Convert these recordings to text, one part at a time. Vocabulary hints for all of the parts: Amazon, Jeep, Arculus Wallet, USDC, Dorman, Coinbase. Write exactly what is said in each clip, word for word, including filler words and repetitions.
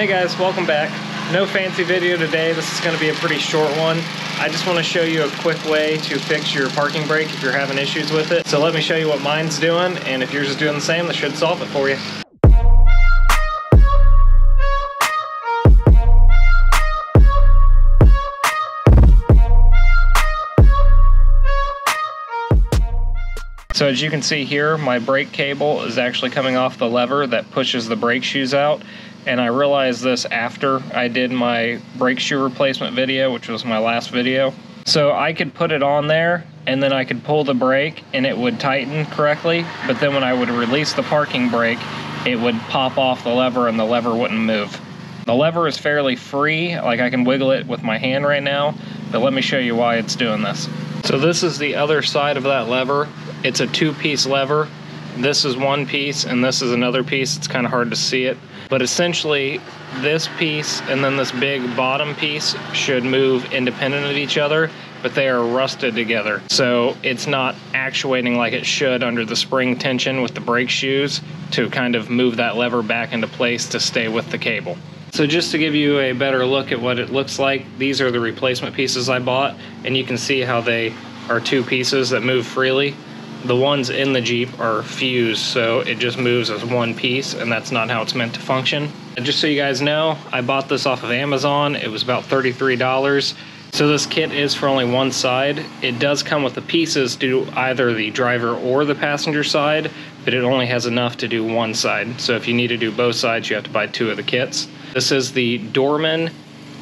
Hey guys, welcome back. No fancy video today. This is going to be a pretty short one. I just want to show you a quick way to fix your parking brake if you're having issues with it. So let me show you what mine's doing, and if yours is doing the same, that should solve it for you. So as you can see here, my brake cable is actually coming off the lever that pushes the brake shoes out. And I realized this after I did my brake shoe replacement video, which was my last video. So I could put it on there and then I could pull the brake and it would tighten correctly. But then when I would release the parking brake, it would pop off the lever and the lever wouldn't move. The lever is fairly free, like I can wiggle it with my hand right now, but let me show you why it's doing this. So this is the other side of that lever. It's a two-piece lever. This is one piece and this is another piece. It's kind of hard to see it, but essentially this piece and then this big bottom piece should move independent of each other, but they are rusted together. So it's not actuating like it should under the spring tension with the brake shoes to kind of move that lever back into place to stay with the cable. So just to give you a better look at what it looks like, these are the replacement pieces I bought, and you can see how they are two pieces that move freely. The ones in the Jeep are fused, so it just moves as one piece, and that's not how it's meant to function. And just so you guys know, I bought this off of Amazon. It was about thirty-three dollars. So this kit is for only one side. It does come with the pieces to do either the driver or the passenger side, but it only has enough to do one side. So if you need to do both sides, you have to buy two of the kits. This is the Dorman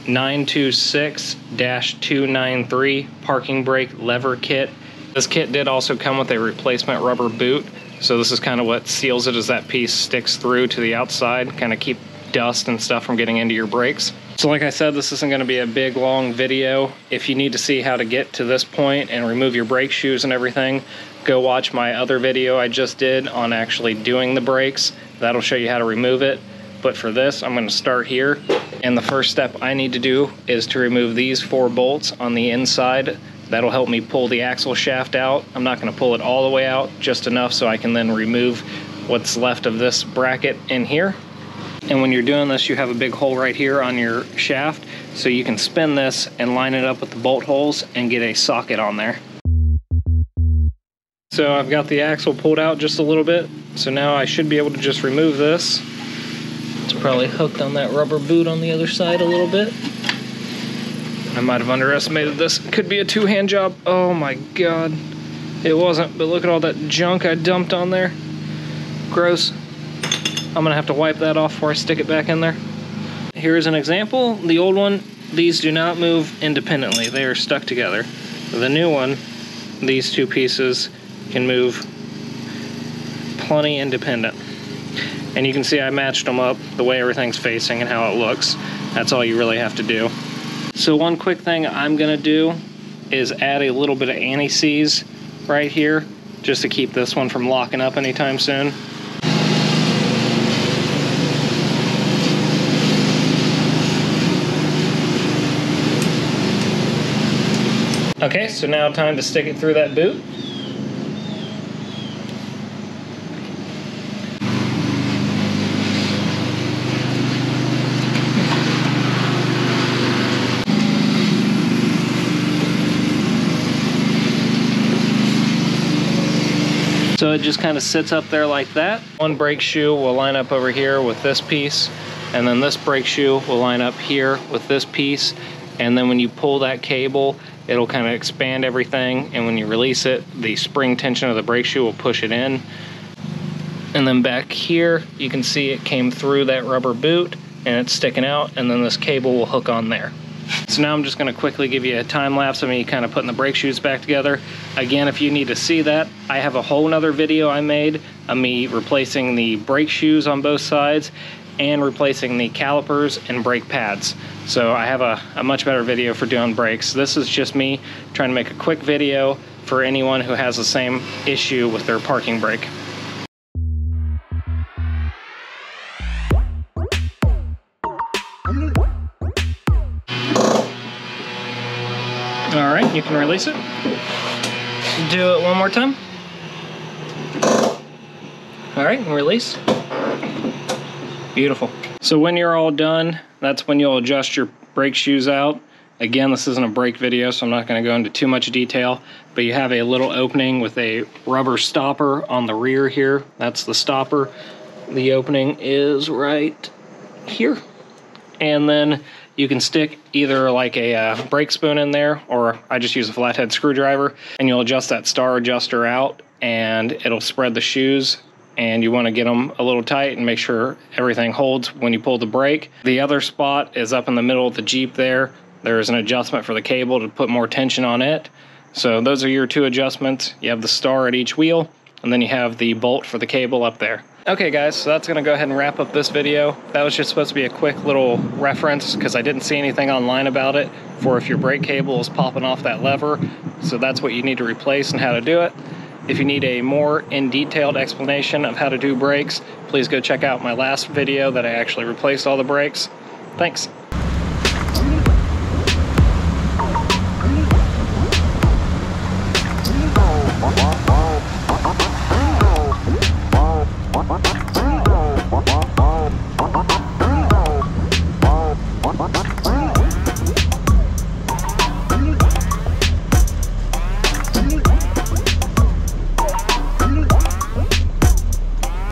nine two six dash two nine three parking brake lever kit. This kit did also come with a replacement rubber boot, so this is kind of what seals it, as that piece sticks through to the outside, kind of keep dust and stuff from getting into your brakes. So like I said, this isn't going to be a big long video. If you need to see how to get to this point and remove your brake shoes and everything, go watch my other video I just did on actually doing the brakes. That'll show you how to remove it. But for this, I'm going to start here, and the first step I need to do is to remove these four bolts on the inside. That'll help me pull the axle shaft out. I'm not going to pull it all the way out, just enough so I can then remove what's left of this bracket in here. And when you're doing this, you have a big hole right here on your shaft, so you can spin this and line it up with the bolt holes and get a socket on there. So I've got the axle pulled out just a little bit, so now I should be able to just remove this. It's probably hooked on that rubber boot on the other side a little bit. I might have underestimated this. Could be a two-hand job. Oh my God. It wasn't, but look at all that junk I dumped on there. Gross. I'm gonna have to wipe that off before I stick it back in there. Here's an example. The old one, these do not move independently. They are stuck together. The new one, these two pieces can move plenty independent. And you can see I matched them up, the way everything's facing and how it looks. That's all you really have to do. So one quick thing I'm gonna do is add a little bit of anti-seize right here, just to keep this one from locking up anytime soon. Okay, so now time to stick it through that boot. So it just kind of sits up there like that. One brake shoe will line up over here with this piece, and then this brake shoe will line up here with this piece. And then when you pull that cable, it'll kind of expand everything. And when you release it, the spring tension of the brake shoe will push it in. And then back here, you can see it came through that rubber boot and it's sticking out, and then this cable will hook on there. So now I'm just gonna quickly give you a time lapse of me kind of putting the brake shoes back together. Again, if you need to see that, I have a whole nother video I made of me replacing the brake shoes on both sides and replacing the calipers and brake pads. So I have a, a much better video for doing brakes. This is just me trying to make a quick video for anyone who has the same issue with their parking brake. All right, you can release it. Do it one more time. All right, release. beautiful. So when you're all done, that's when you'll adjust your brake shoes out. Again, this isn't a brake video, so I'm not going to go into too much detail, but you have a little opening with a rubber stopper on the rear here. That's the stopper. The opening is right here. And then you can stick either like a uh, brake spoon in there, or I just use a flathead screwdriver, and you'll adjust that star adjuster out and it'll spread the shoes. And you want to get them a little tight and make sure everything holds when you pull the brake. The other spot is up in the middle of the Jeep there. There is an adjustment for the cable to put more tension on it. So those are your two adjustments. You have the star at each wheel, and then you have the bolt for the cable up there. Okay guys, so that's gonna go ahead and wrap up this video. That was just supposed to be a quick little reference because I didn't see anything online about it for if your brake cable is popping off that lever. So that's what you need to replace and how to do it. If you need a more in-detailed explanation of how to do brakes, please go check out my last video that I actually replaced all the brakes. Thanks.